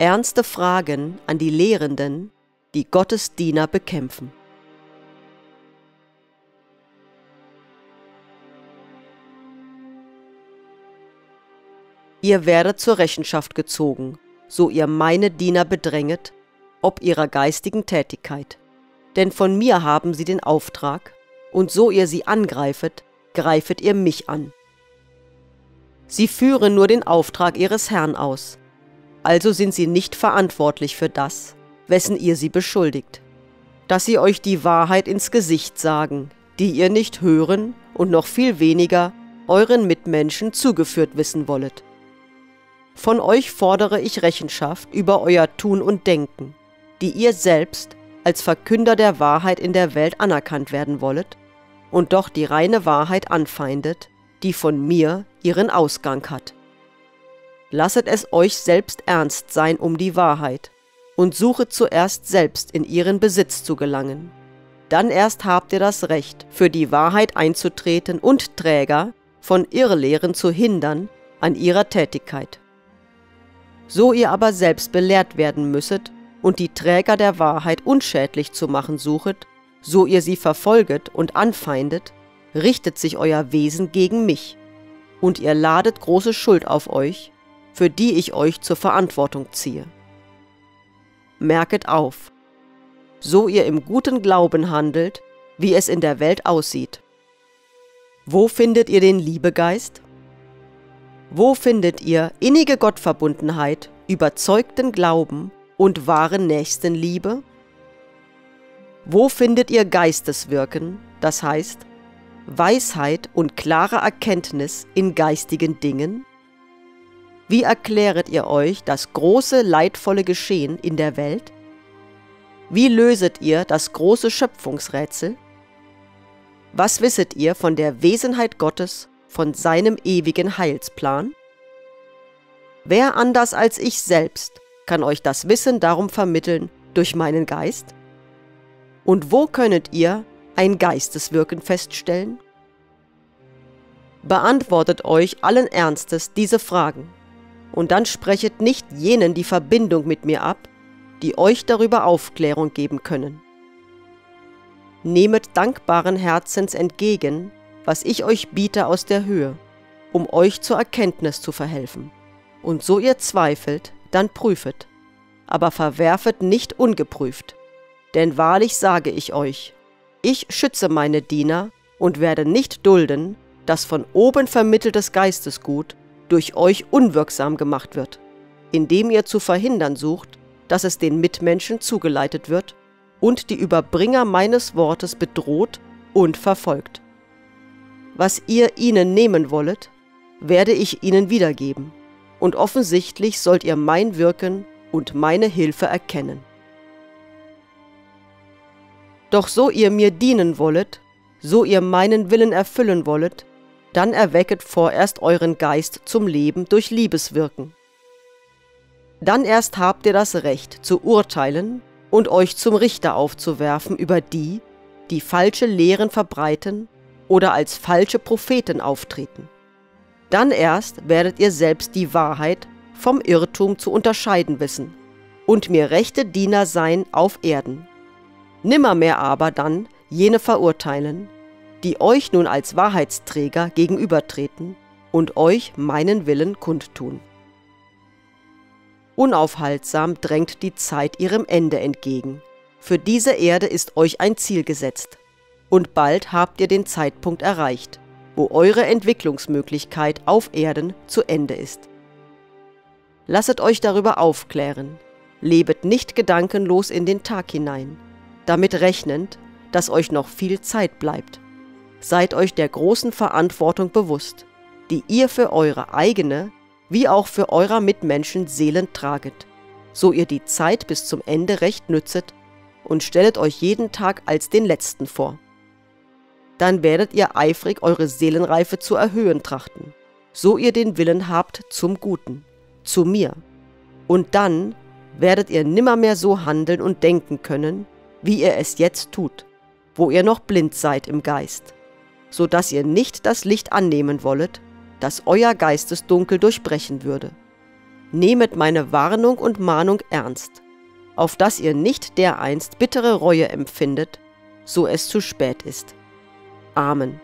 Ernste Fragen an die Lehrenden, die Gottesdiener bekämpfen. Ihr werdet zur Rechenschaft gezogen, so ihr meine Diener bedränget, ob ihrer geistigen Tätigkeit. Denn von mir haben sie den Auftrag, und so ihr sie angreifet, greifet ihr mich an. Sie führen nur den Auftrag ihres Herrn aus, also sind sie nicht verantwortlich für das, wessen ihr sie beschuldigt. Dass sie euch die Wahrheit ins Gesicht sagen, die ihr nicht hören und noch viel weniger euren Mitmenschen zugeführt wissen wollet. Von euch fordere ich Rechenschaft über euer Tun und Denken, die ihr selbst als Verkünder der Wahrheit in der Welt anerkannt werden wollet und doch die reine Wahrheit anfeindet, die von mir ihren Ausgang hat. Lasset es euch selbst ernst sein um die Wahrheit und suchet zuerst selbst in ihren Besitz zu gelangen. Dann erst habt ihr das Recht, für die Wahrheit einzutreten und Träger von Irrlehren zu hindern an ihrer Tätigkeit. So ihr aber selbst belehrt werden müsset und die Träger der Wahrheit unschädlich zu machen suchet, so ihr sie verfolget und anfeindet, richtet sich euer Wesen gegen mich, und ihr ladet große Schuld auf euch, für die ich euch zur Verantwortung ziehe. Merket auf, so ihr im guten Glauben handelt, wie es in der Welt aussieht. Wo findet ihr den Liebegeist? Wo findet ihr innige Gottverbundenheit, überzeugten Glauben und wahre Nächstenliebe? Wo findet ihr Geisteswirken, das heißt Weisheit und klare Erkenntnis in geistigen Dingen? Wie erkläret ihr euch das große, leidvolle Geschehen in der Welt? Wie löset ihr das große Schöpfungsrätsel? Was wisset ihr von der Wesenheit Gottes, von seinem ewigen Heilsplan? Wer anders als ich selbst kann euch das Wissen darum vermitteln durch meinen Geist? Und wo könnet ihr ein Geisteswirken feststellen? Beantwortet euch allen Ernstes diese Fragen, und dann sprechet nicht jenen die Verbindung mit mir ab, die euch darüber Aufklärung geben können. Nehmet dankbaren Herzens entgegen, was ich euch biete aus der Höhe, um euch zur Erkenntnis zu verhelfen. Und so ihr zweifelt, dann prüfet, aber verwerfet nicht ungeprüft. Denn wahrlich sage ich euch, ich schütze meine Diener und werde nicht dulden, dass von oben vermitteltes Geistesgut durch euch unwirksam gemacht wird, indem ihr zu verhindern sucht, dass es den Mitmenschen zugeleitet wird und die Überbringer meines Wortes bedroht und verfolgt. Was ihr ihnen nehmen wollet, werde ich ihnen wiedergeben, und offensichtlich sollt ihr mein Wirken und meine Hilfe erkennen. Doch so ihr mir dienen wollet, so ihr meinen Willen erfüllen wollet, dann erwecket vorerst euren Geist zum Leben durch Liebeswirken. Dann erst habt ihr das Recht zu urteilen und euch zum Richter aufzuwerfen über die, die falsche Lehren verbreiten oder als falsche Propheten auftreten. Dann erst werdet ihr selbst die Wahrheit vom Irrtum zu unterscheiden wissen und mir rechte Diener sein auf Erden. Nimmermehr aber dann jene verurteilen, die euch nun als Wahrheitsträger gegenübertreten und euch meinen Willen kundtun. Unaufhaltsam drängt die Zeit ihrem Ende entgegen. Für diese Erde ist euch ein Ziel gesetzt. Und bald habt ihr den Zeitpunkt erreicht, wo eure Entwicklungsmöglichkeit auf Erden zu Ende ist. Lasset euch darüber aufklären, lebet nicht gedankenlos in den Tag hinein, damit rechnend, dass euch noch viel Zeit bleibt. Seid euch der großen Verantwortung bewusst, die ihr für eure eigene, wie auch für eurer Mitmenschen Seelen traget, so ihr die Zeit bis zum Ende recht nützet und stellet euch jeden Tag als den letzten vor. Dann werdet ihr eifrig eure Seelenreife zu erhöhen trachten, so ihr den Willen habt zum Guten, zu mir. Und dann werdet ihr nimmermehr so handeln und denken können, wie ihr es jetzt tut, wo ihr noch blind seid im Geist, so dass ihr nicht das Licht annehmen wollet, das euer Geistesdunkel durchbrechen würde. nehmet meine Warnung und Mahnung ernst, auf dass ihr nicht dereinst bittere Reue empfindet, so es zu spät ist. Amen.